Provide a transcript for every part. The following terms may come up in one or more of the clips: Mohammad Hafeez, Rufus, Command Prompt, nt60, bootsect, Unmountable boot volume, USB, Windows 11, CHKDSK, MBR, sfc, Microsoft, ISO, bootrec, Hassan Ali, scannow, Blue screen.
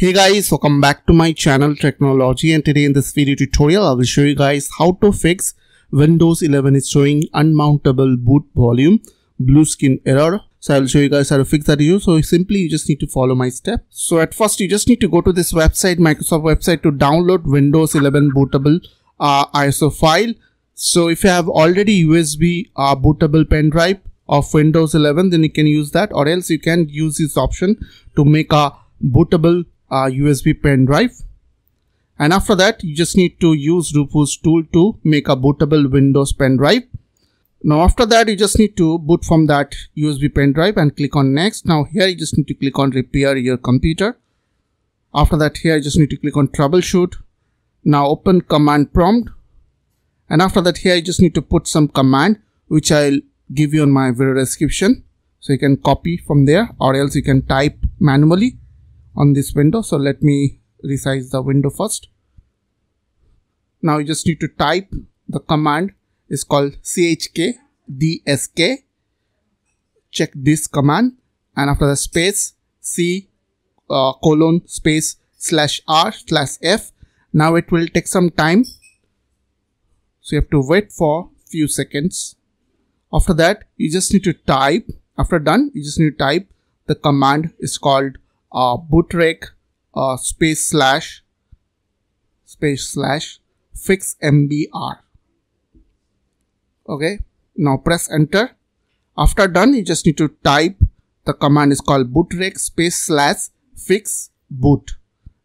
Hey guys, welcome back to my channel Technology, and today in this video tutorial I will show you guys how to fix Windows 11 is showing unmountable boot volume blue skin error. So I will show you guys how to fix that issue. So simply you just need to follow my step. So at first you just need to go to this website, Microsoft website, to download Windows 11 bootable ISO file. So if you have already USB bootable pen drive of Windows 11, then you can use that, or else you can use this option to make a bootable USB pen drive. And after that you just need to use Rufus tool to make a bootable Windows pen drive. Now after that you just need to boot from that USB pen drive and click on next. Now here you just need to click on repair your computer. After that here you just need to click on troubleshoot. Now open command prompt, and after that here you just need to put some command which I'll give you on my video description, so you can copy from there, or else you can type manually on this window. So let me resize the window first. Now you just need to type the command is called CHKDSK, check this command, and after the space C colon space slash R slash F. Now it will take some time, so you have to wait for few seconds. After that you just need to type, after done you just need to type the command is called bootrec // fix mbr. Okay, now press enter. After done you just need to type the command is called bootrec / fix boot.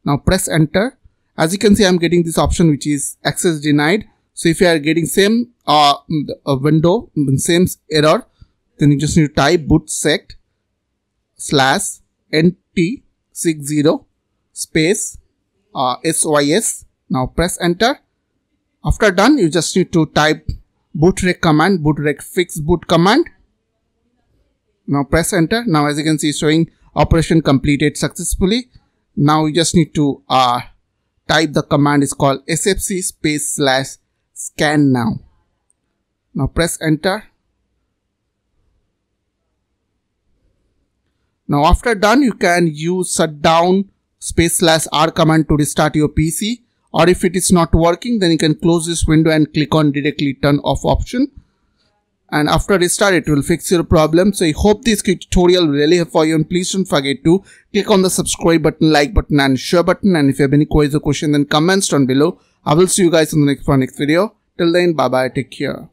Now press enter. As you can see, I'm getting this option which is access denied. So if you are getting same window, same error, then you just need to type bootsect /nt60 sys. Now press enter. After done you just need to type bootrec command, bootrec fix boot command. Now press enter. Now as you can see, showing operation completed successfully. Now you just need to type the command is called sfc / scan now. Now press enter. Now after done you can use shutdown /r command to restart your PC, or if it is not working then you can close this window and click on directly turn off option, and after restart it will fix your problem. So I hope this tutorial really helpful for you, and please don't forget to click on the subscribe button, like button and share button, and if you have any queries or question then comments down below. I will see you guys in the next video. Till then, bye bye, take care.